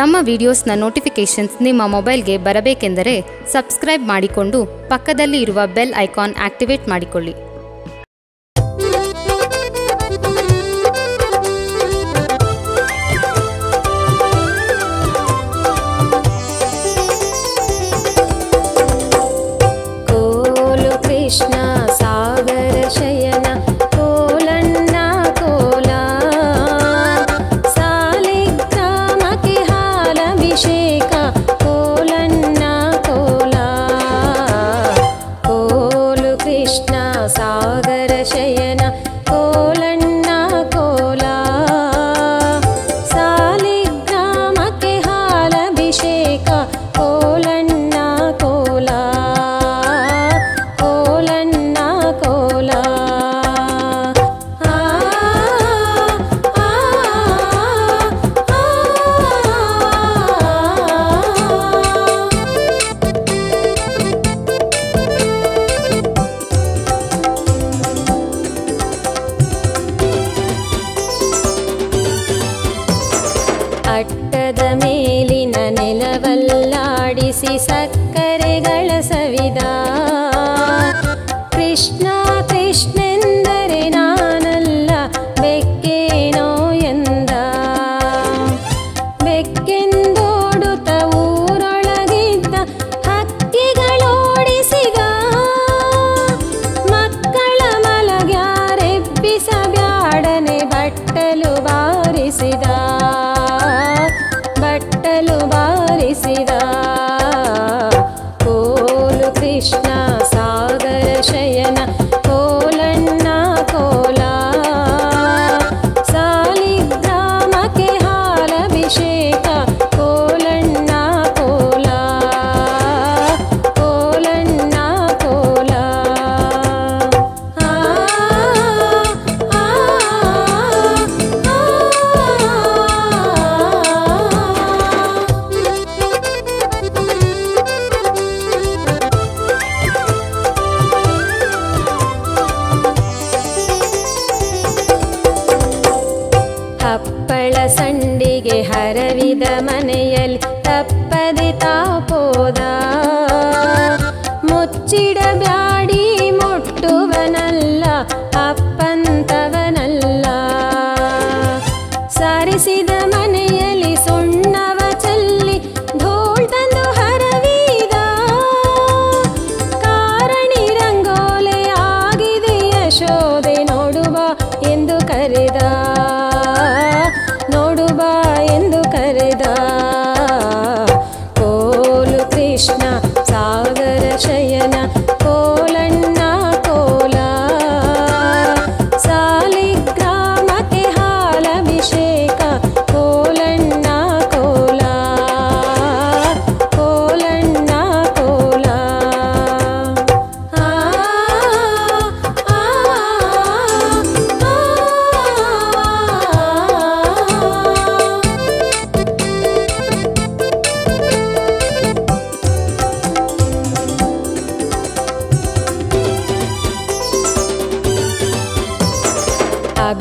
ನಮ್ಮ ವಿಡಿಯೋಸ್ನ ನೋಟಿಫಿಕೇಶನ್ಸ್ ನಿಮ್ಮ ಮೊಬೈಲ್ಗೆ ಬರಬೇಕೆಂದರೆ ಸಬ್ಸ್ಕ್ರೈಬ್ ಮಾಡಿಕೊಂಡು ಪಕ್ಕದಲ್ಲಿ ಇರುವ ಬೆಲ್ ಐಕಾನ್ ಆಕ್ಟಿವೇಟ್ ಮಾಡಿಕೊಳ್ಳಿ।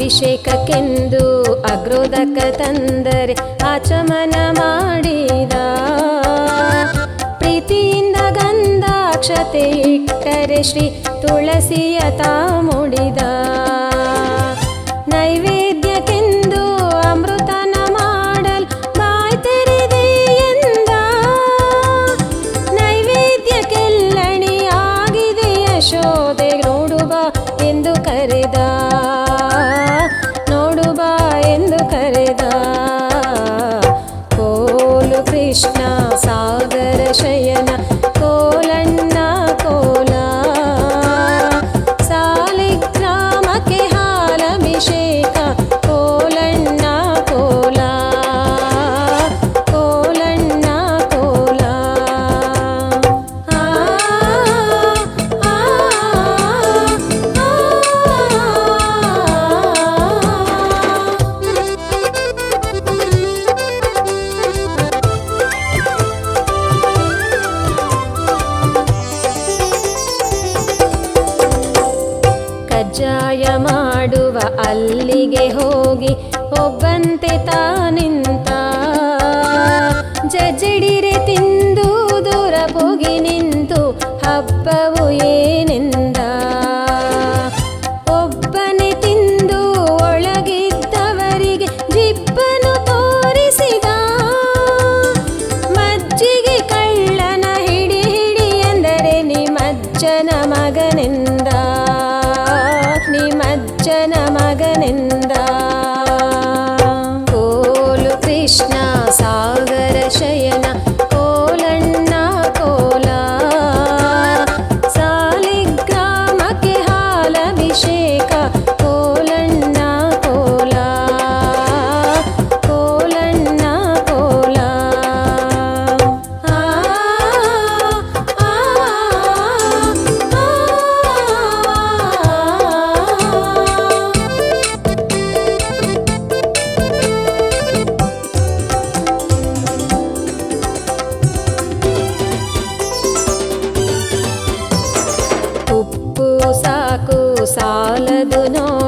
ಅಭಿಷೇಕಕ್ಕೆಂದು ಅಗ್ರೋದಕ ತಂದರೆ ಆಚಮನ ಮಾಡಿದ ಪ್ರೀತಿಯಿಂದ ಗಂಧಾಕ್ಷತೆ ಇಟ್ಟರೆ ಶ್ರೀ ತುಳಸಿಯ ತಾ ಮೂಡಿದ ನೈವೇದ್ಯಕ್ಕೆಂದು ಅಮೃತನ ಮಾಡಲ್ ಬಾಯ್ ತೆರೆದೆಯೆಂದ ನೈವೇದ್ಯಕ್ಕೆಲ್ಲಣಿ ಆಗಿದೆ ಯಶೋದೆ ನೋಡುವ ಎಂದು ಕರೆದ ಅಲ್ಲಿಗೆ ಹೋಗಿ ಒಬ್ಬಂತೆ ತಾನಿಂತ ಸಿಡಿರೆ ತಿಂದು ದೂರ ಹೋಗಿ ನಿಂತು ಹಬ್ಬವು ಏನೆಂದ ಒಬ್ಬನೆ ತಿಂದು ಒಳಗಿದ್ದವರಿಗೆ ಜಿಪ್ಪನು ತೋರಿಸಿದ ಮಜ್ಜಿಗೆ ಕಳ್ಳನ ಹಿಡಿ ಹಿಡಿ ಅಂದರೆ ನಿಮ್ಮಜ್ಜನ ಮಗನೆಂದ ನಿಮ್ಮಜ್ಜನ ಮಗನೆಂದ ಕೋಲು ಕೃಷ್ಣ ಸಾಗರ ಶಯನ ಕೋಲಣ್ಣ ಕೋಲ ಸಾಲಿಗ್ರಾಮಕ್ಕೆ ಹಾಲಭಿಷೇಕ ಕೋಲಣ್ಣ ಕೋಲ ಕೋಲಣ್ಣ ಕೋಲ ಆ ಆ ಆ ಸಾಕು ಸಾಲದು ನೋ